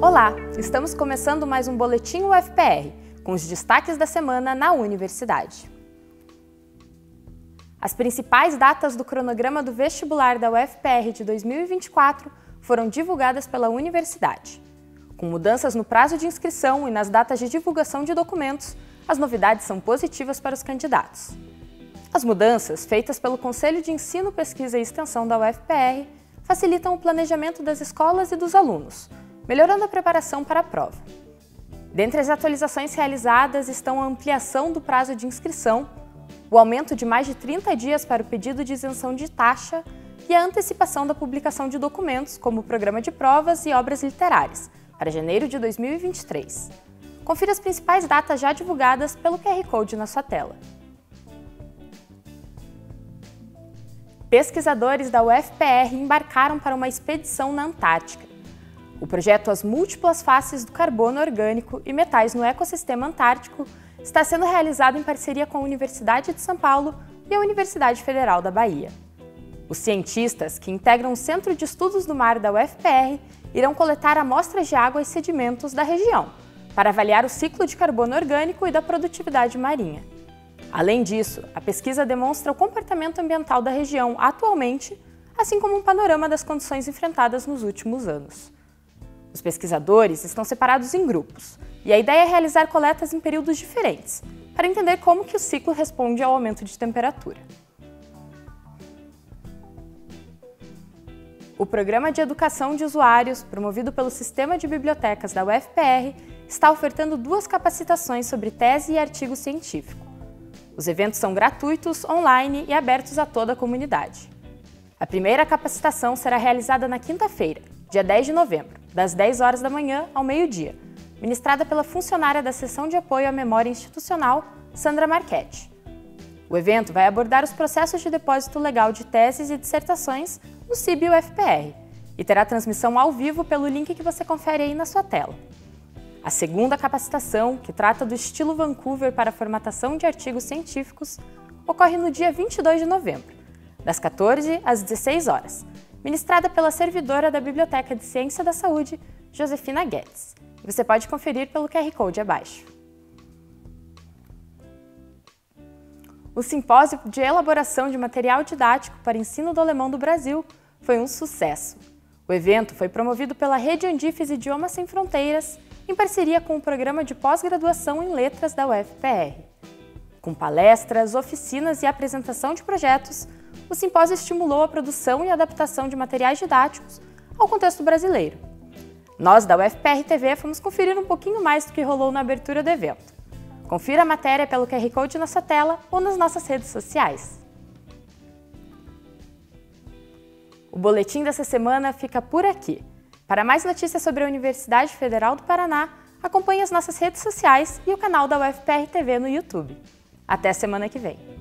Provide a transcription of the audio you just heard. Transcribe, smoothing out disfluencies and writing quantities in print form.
Olá, estamos começando mais um Boletim UFPR, com os destaques da semana na Universidade. As principais datas do cronograma do vestibular da UFPR de 2024 foram divulgadas pela Universidade. Com mudanças no prazo de inscrição e nas datas de divulgação de documentos, as novidades são positivas para os candidatos. As mudanças, feitas pelo Conselho de Ensino, Pesquisa e Extensão da UFPR, facilitam o planejamento das escolas e dos alunos, melhorando a preparação para a prova. Dentre as atualizações realizadas estão a ampliação do prazo de inscrição, o aumento de mais de 30 dias para o pedido de isenção de taxa e a antecipação da publicação de documentos, como o Programa de Provas e Obras Literárias, para janeiro de 2023. Confira as principais datas já divulgadas pelo QR Code na sua tela. Pesquisadores da UFPR embarcaram para uma expedição na Antártica. O projeto As Múltiplas Faces do Carbono Orgânico e Metais no Ecossistema Antártico está sendo realizado em parceria com a Universidade de São Paulo e a Universidade Federal da Bahia. Os cientistas, que integram o Centro de Estudos do Mar da UFPR, irão coletar amostras de água e sedimentos da região, para avaliar o ciclo de carbono orgânico e da produtividade marinha. Além disso, a pesquisa demonstra o comportamento ambiental da região atualmente, assim como um panorama das condições enfrentadas nos últimos anos. Os pesquisadores estão separados em grupos, e a ideia é realizar coletas em períodos diferentes, para entender como que o ciclo responde ao aumento de temperatura. O Programa de Educação de Usuários, promovido pelo Sistema de Bibliotecas da UFPR, está ofertando duas capacitações sobre tese e artigo científico. Os eventos são gratuitos, online e abertos a toda a comunidade. A primeira capacitação será realizada na quinta-feira, dia 10 de novembro, das 10 horas da manhã ao meio-dia, ministrada pela funcionária da Seção de Apoio à Memória Institucional, Sandra Marchetti. O evento vai abordar os processos de depósito legal de teses e dissertações no SiBi UFPR e terá transmissão ao vivo pelo link que você confere aí na sua tela. A segunda capacitação, que trata do estilo Vancouver para a formatação de artigos científicos, ocorre no dia 22 de novembro, das 14 às 16 horas, ministrada pela servidora da Biblioteca de Ciência da Saúde, Josefina Guedes. Você pode conferir pelo QR Code abaixo. O Simpósio de Elaboração de Material Didático para Ensino do Alemão do Brasil foi um sucesso. O evento foi promovido pela Rede Andifes Idiomas Sem Fronteiras, em parceria com o Programa de Pós-Graduação em Letras da UFPR. Com palestras, oficinas e apresentação de projetos, o simpósio estimulou a produção e adaptação de materiais didáticos ao contexto brasileiro. Nós, da UFPR TV, fomos conferir um pouquinho mais do que rolou na abertura do evento. Confira a matéria pelo QR Code na sua tela ou nas nossas redes sociais. O boletim dessa semana fica por aqui. Para mais notícias sobre a Universidade Federal do Paraná, acompanhe as nossas redes sociais e o canal da UFPR TV no YouTube. Até semana que vem!